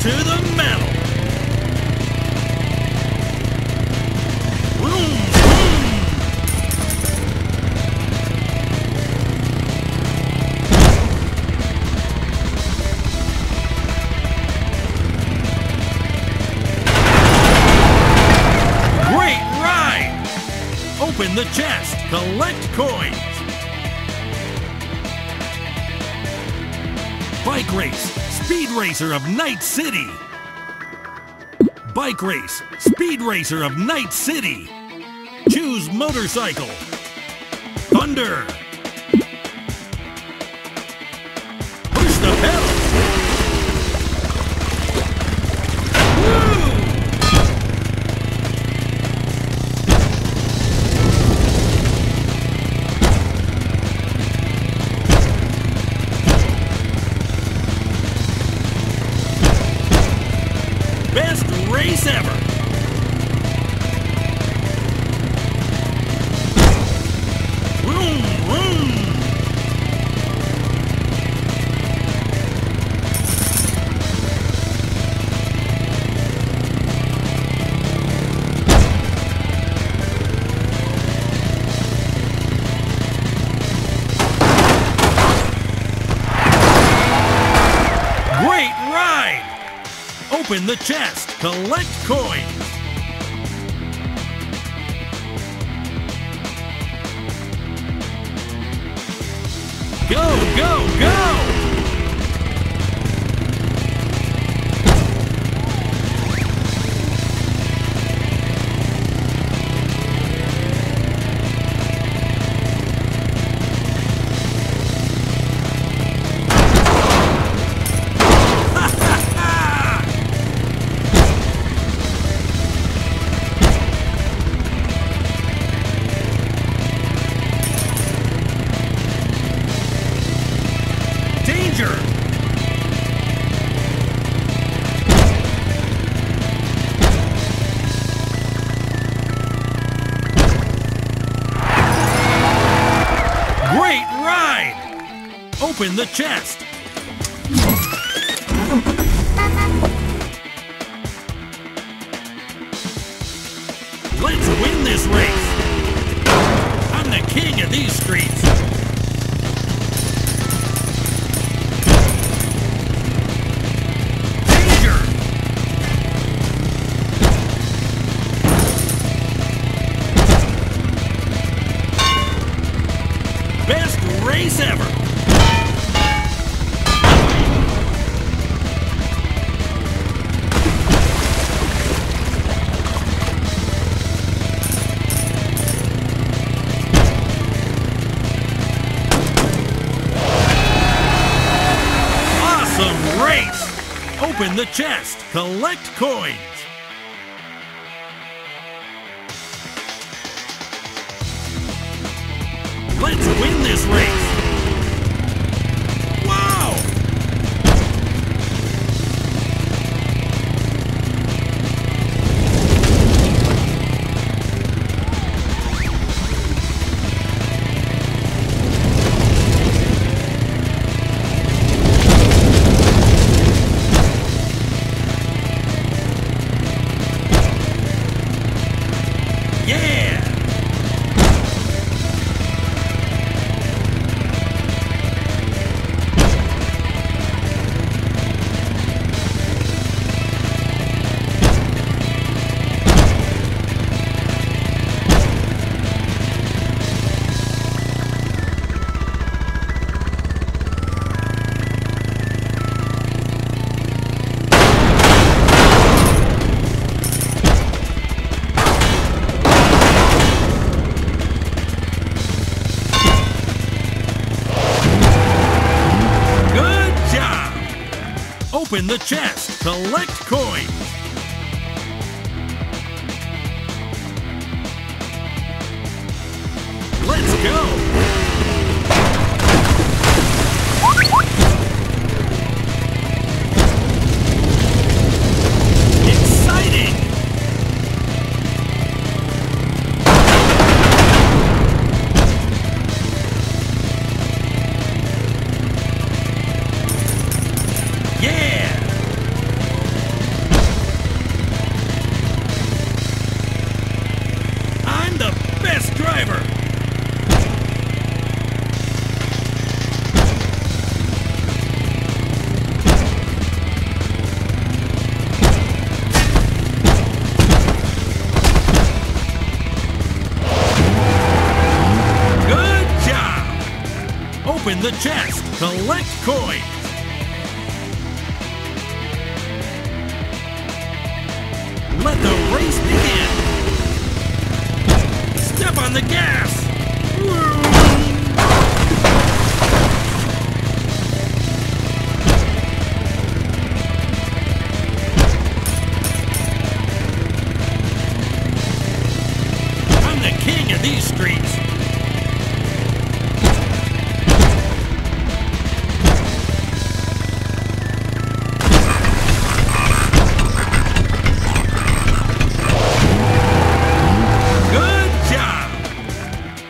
to the metal. Vroom, vroom. Great ride! Open the chest, collect coins. Bike Race, Speed Racer of Night City. Bike Race, Speed Racer of Night City. Choose motorcycle. Thunder. Push the pedal. Best race ever! Vroom, vroom! Great ride! Open the chest, collect coins. Go, go, go! Great ride! Open the chest! Let's win this race! I'm the king of these streets! Best race ever! Awesome race! Open the chest, collect coins! Let's win this race! Wow! Yeah! Open the chest, collect coins. Let's go. Exciting. Yeah. chest. Collect coin. Let the race begin. Step on the gas. I'm the king of these streets.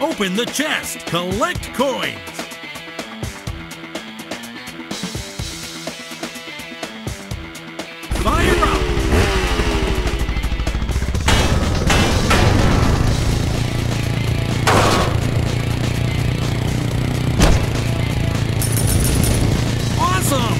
Open the chest, collect coins. Fire up. Awesome.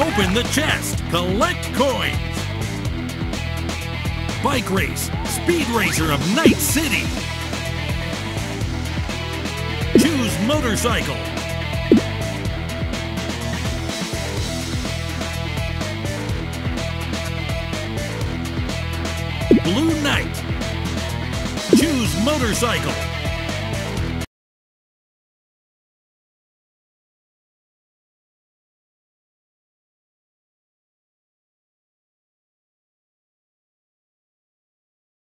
Open the chest, collect coins. Bike Race, Speed Racer of Night City. Choose motorcycle. Blue Nite. Choose motorcycle.